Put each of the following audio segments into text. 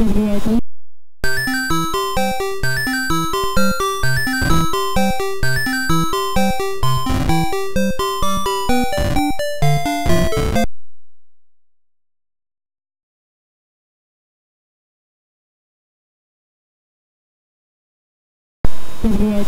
Ready. Ready. Ready.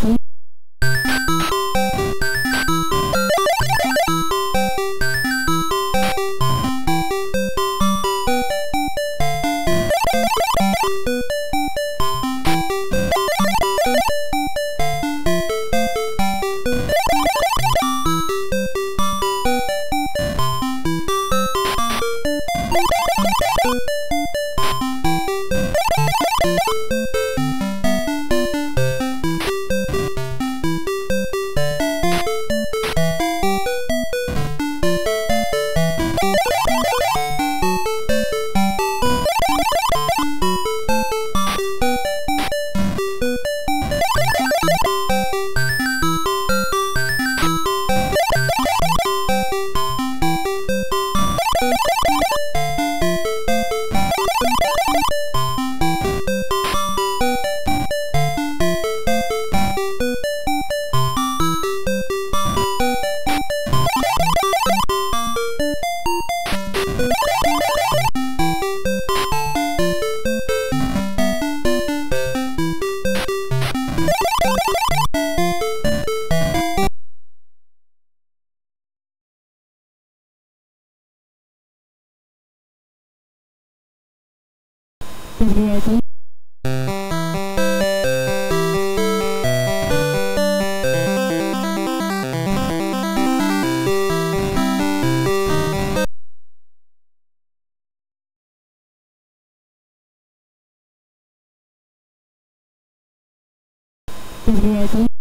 Ready.